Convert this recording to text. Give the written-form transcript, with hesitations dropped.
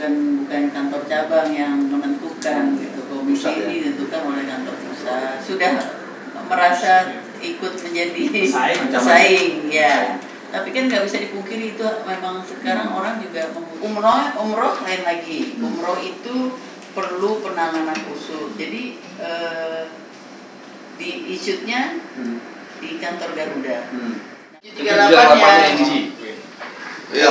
dan bukan kantor cabang yang menentukan gitu. Komisi ini ditentukan oleh kantor pusat. Sudah merasa ikut menjadi pesaing ya. Tapi kan nggak bisa dipungkiri itu memang sekarang orang juga umroh lain lagi. Umroh itu perlu penanganan khusus. Jadi di issuednya di kantor Garuda. 38 ya. Iya.